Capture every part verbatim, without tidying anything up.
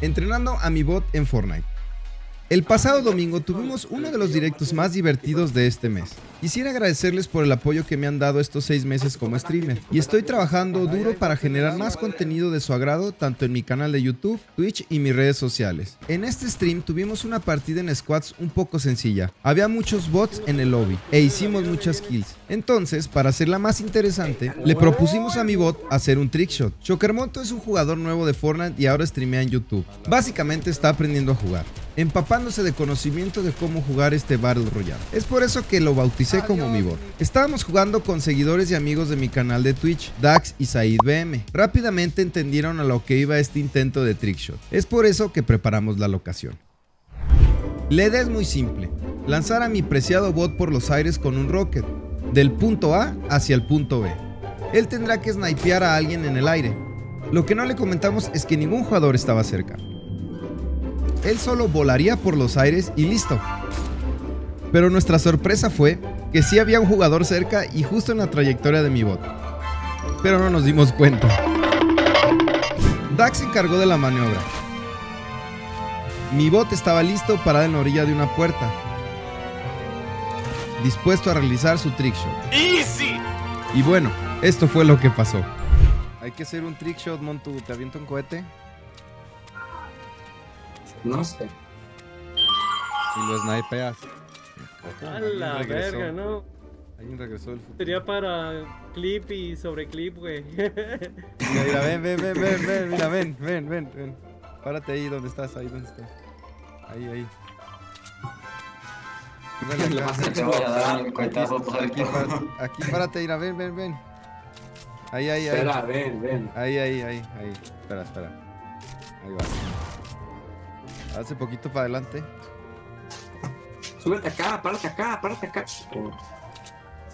entrenando a mi bot en Fortnite. El pasado domingo tuvimos uno de los directos más divertidos de este mes. Quisiera agradecerles por el apoyo que me han dado estos seis meses como streamer, y estoy trabajando duro para generar más contenido de su agrado tanto en mi canal de YouTube, Twitch y mis redes sociales. En este stream tuvimos una partida en squads un poco sencilla, había muchos bots en el lobby e hicimos muchas kills. Entonces, para hacerla más interesante, le propusimos a mi bot hacer un trickshot. Shockermontu es un jugador nuevo de Fortnite y ahora streamea en YouTube. Básicamente está aprendiendo a jugar, empapándose de conocimiento de cómo jugar este Battle Royale. Es por eso que lo bauticé como mi bot. Estábamos jugando con seguidores y amigos de mi canal de Twitch, Dax y Said B M. Rápidamente entendieron a lo que iba este intento de trickshot. Es por eso que preparamos la locación. La idea es muy simple: lanzar a mi preciado bot por los aires con un rocket, del punto A hacia el punto B. Él tendrá que snipear a alguien en el aire. Lo que no le comentamos es que ningún jugador estaba cerca. Él solo volaría por los aires y listo. Pero nuestra sorpresa fue que sí había un jugador cerca y justo en la trayectoria de mi bot, pero no nos dimos cuenta. Dax se encargó de la maniobra. Mi bot estaba listo, parado en la orilla de una puerta, dispuesto a realizar su trickshot. Easy. Y bueno, esto fue lo que pasó. Hay que hacer un trickshot, Montu. ¿Te aviento un cohete? No sé. Y lo snipeas. A la verga, ¿no? Alguien regresó del futuro. Sería para clip y sobre clip, güey. Mira, mira, ven, ven, ven, ven, ven, mira, ven, ven, ven, ven. Párate ahí donde estás, ahí donde estás. Ahí, ahí. Dale, aquí, aquí párate, mira, ven, ven, ven. Ahí, ahí, ahí. Espera, ven, ven. Ahí, ahí, ahí, ahí. Espera, espera. Ahí va. Hace poquito para adelante. Súbete acá, párate acá, párate acá.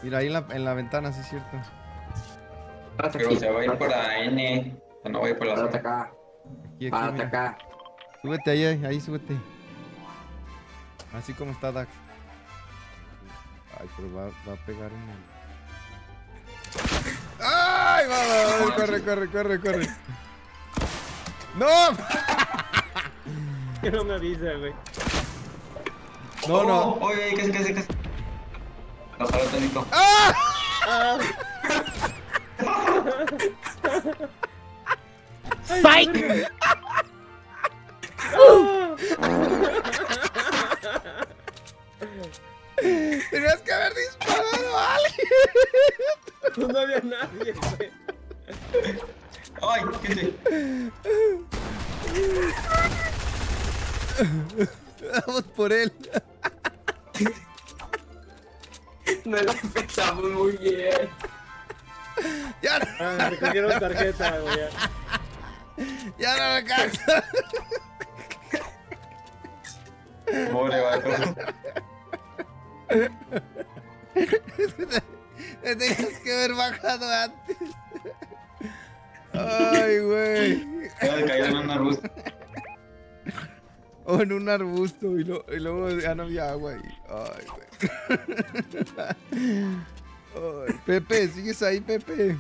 Mira, ahí en la, en la ventana, sí es cierto. Párate acá. Se va a ir por la N. No voy por la Párate acá. Aquí, aquí, párate mira. acá. Súbete ahí, ahí, súbete. Así como está Dax. Ay, pero va, va a pegar en el... ¡Ay, vamos! Va, corre, corre, corre, corre. ¡No! No me avisa, güey. No, oh, no. Oye, casi, casi, casi. Lo jaló tantito. ¡Ah! Ah. ¡Fight! uh. Tenías que haber disparado a alguien. No había nadie, güey. Ay, qué sé. Vamos por él. No lo empezamos muy bien. Ya no. Ah, me cogieron tarjeta, güey. Ya no me canso. Pobre vato. Te tenías que haber bajado antes. Ay, güey. Me caí en un arbusto. O en un arbusto y, lo, y luego ya no había agua y... Ay, güey. Ay, Pepe, ¿sigues ahí, Pepe?